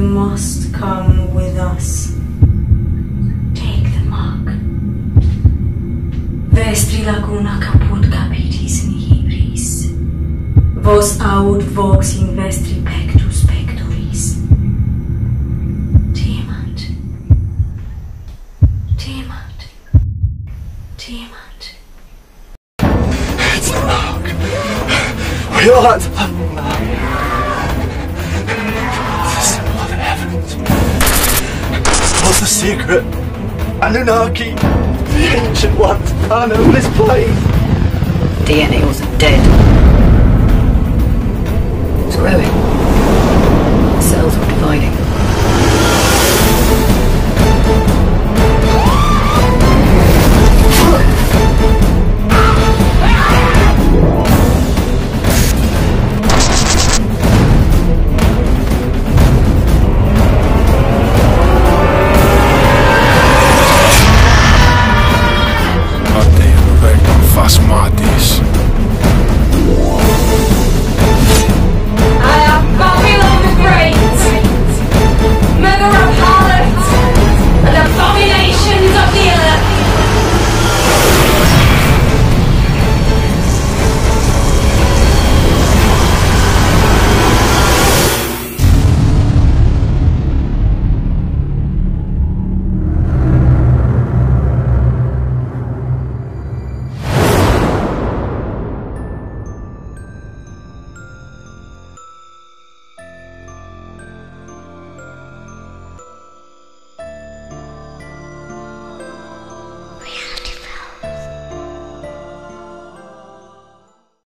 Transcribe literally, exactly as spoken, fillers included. You must come with us. Take the mark. Vestri Laguna Caput Capitis in Hebris. Vos aut vox in Vestri Pectus Pectoris. Tiamat. Tiamat. Tiamat. It's the mark. We are the mark. What's the secret? Anunnaki, the ancient ones, I know this place. D N A wasn't dead. It's growing.